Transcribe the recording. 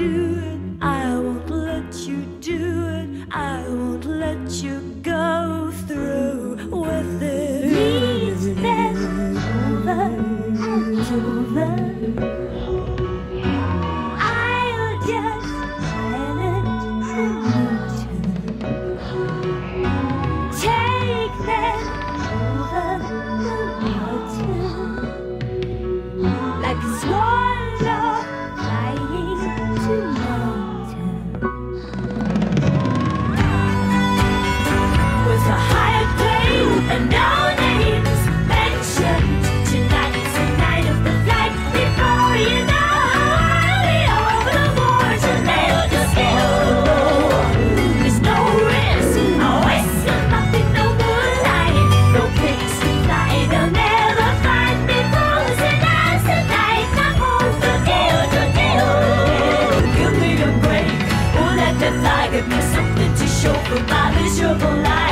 do it, I won't let you do it, I won't let you go through with it. Leaves been over and over. I'll just let it return. Take them over the water like a swan. Give me something to show for my miserable life.